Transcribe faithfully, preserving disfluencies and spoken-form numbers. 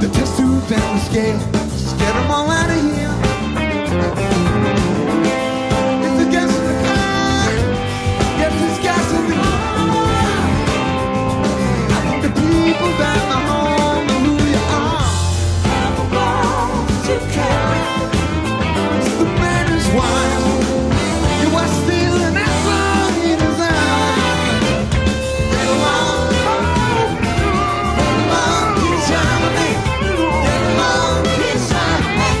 They're just too damn scared. Just get them all out of here. It's the gas in the car. Yes, it's gas in the car. I think the people down the hall know who you are. I'm a ball to carry. It's the man who's wild. You are still an apple in his eye. Get along, get along, he's trying to make. Get along, he's trying to make.